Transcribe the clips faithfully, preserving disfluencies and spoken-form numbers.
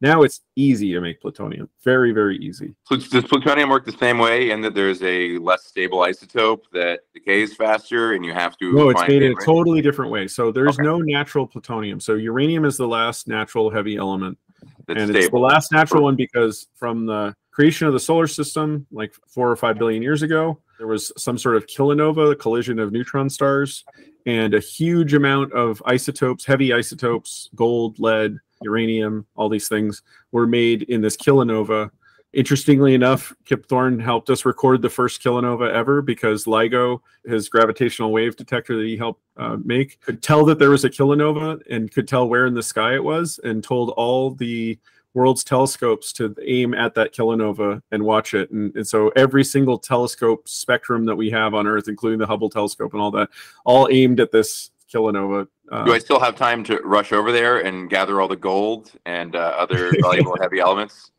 Now it's easy to make plutonium. Very, very easy. So does plutonium work the same way in that there's a less stable isotope that decays faster and you have to... No, it's made in a totally different way. So there's okay. no natural plutonium. So uranium is the last natural heavy element. That's and stable. It's the last natural one because from the creation of the solar system, like four or five billion years ago, there was some sort of kilonova, the collision of neutron stars, and a huge amount of isotopes, heavy isotopes, gold, lead, uranium, all these things were made in this kilonova. Interestingly enough, Kip Thorne helped us record the first kilonova ever because LIGO, his gravitational wave detector that he helped uh, make, could tell that there was a kilonova and could tell where in the sky it was, and told all the world's telescopes to aim at that kilonova and watch it. And, and so every single telescope spectrum that we have on Earth, including the Hubble telescope and all that, all aimed at this kilonova. Uh, Do I still have time to rush over there and gather all the gold and uh, other valuable heavy elements?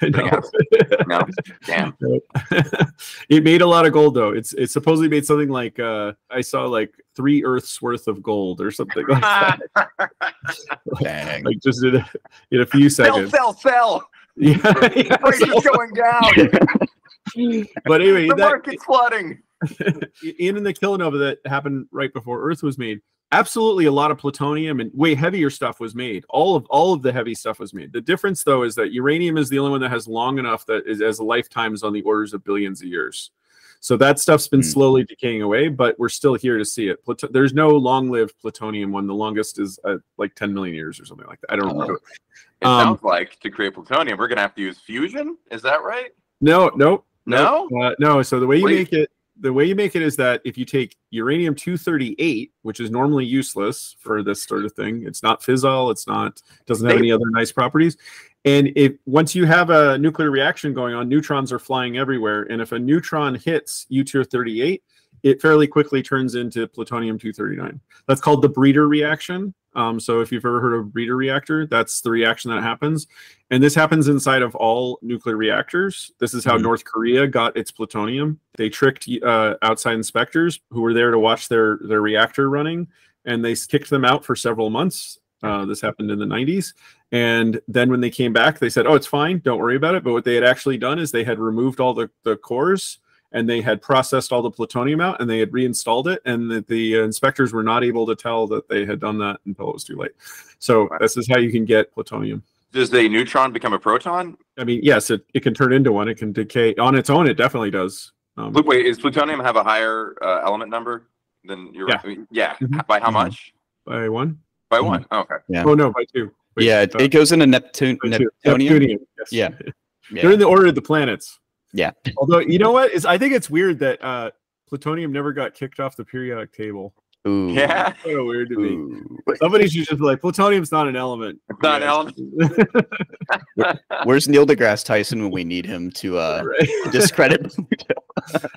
No. No? Damn. It made a lot of gold, though. It's it supposedly made something like uh, I saw like three Earths worth of gold or something like that. Dang! Like just in a, in a few seconds. Fell, fell, fell. Yeah, yeah, prices going down. But anyway, the that, market's flooding. In the kilonova that happened right before Earth was made, absolutely a lot of plutonium and way heavier stuff was made. All of all of the heavy stuff was made. The difference, though, is that uranium is the only one that has long enough that is as lifetimes on the orders of billions of years. So that stuff's been mm. slowly decaying away, but we're still here to see it. Pluto There's no long-lived plutonium one. The longest is uh, like ten million years or something like that. I don't know. Oh. It um, sounds like to create plutonium, we're going to have to use fusion. Is that right? No, no, no, no. Uh, no. So the way you Please. make it. The way you make it is that if you take uranium two thirty-eight, which is normally useless for this sort of thing, it's not fissile, it's not, doesn't have any other nice properties. And if once you have a nuclear reaction going on, neutrons are flying everywhere. And if a neutron hits U two thirty-eight, it fairly quickly turns into plutonium two thirty-nine. That's called the breeder reaction. Um, so if you've ever heard of breeder reactor, that's the reaction that happens. And this happens inside of all nuclear reactors. This is how mm-hmm. North Korea got its plutonium. They tricked uh, outside inspectors who were there to watch their, their reactor running, and they kicked them out for several months. Uh, this happened in the nineties. And then when they came back, they said, oh, it's fine, don't worry about it. But what they had actually done is they had removed all the, the cores, and they had processed all the plutonium out, and they had reinstalled it, and the, the inspectors were not able to tell that they had done that until it was too late. So this is how you can get plutonium. Does the neutron become a proton? I mean, yes, it, it can turn into one. It can decay. On its own, it definitely does. Um, Wait, does plutonium have a higher uh, element number than your... Yeah. I mean, yeah. Mm-hmm. By how much? By one. By one? Mm-hmm. Oh, okay. Yeah. Oh, no, by two. By yeah, two. It, it goes into Neptune, Neptunium. Neptunium, yes. Yeah. Yeah. They're in the order of the planets. Yeah. Although, you know what? It's, I think it's weird that uh, plutonium never got kicked off the periodic table. Ooh. Yeah. That's so weird to Ooh. me. Somebody should just be like, plutonium's not an element. It's not yeah. an element. Where, where's Neil deGrasse Tyson when we need him to uh, right. discredit Pluto?